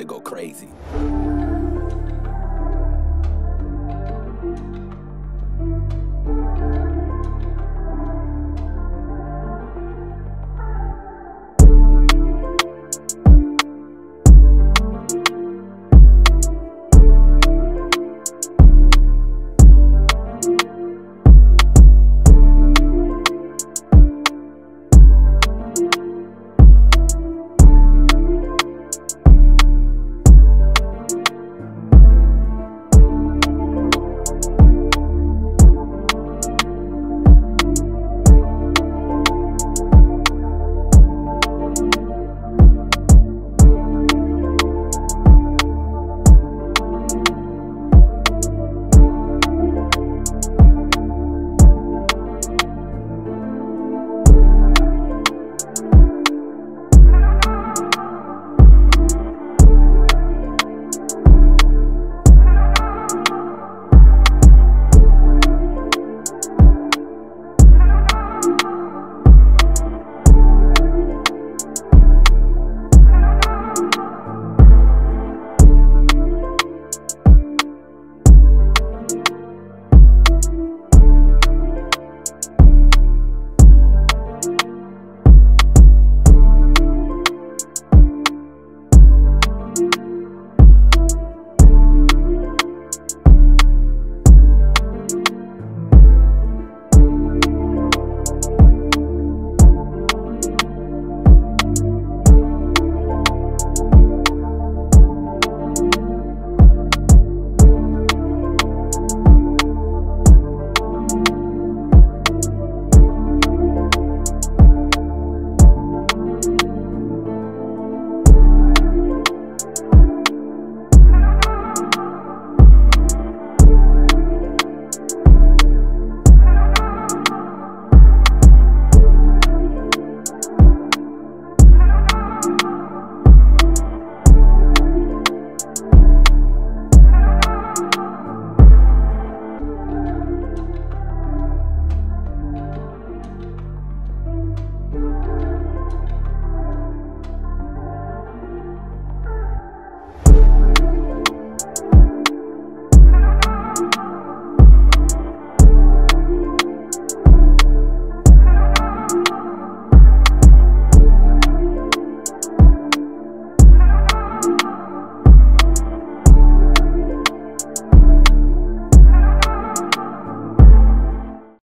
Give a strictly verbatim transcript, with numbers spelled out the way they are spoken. to go crazy.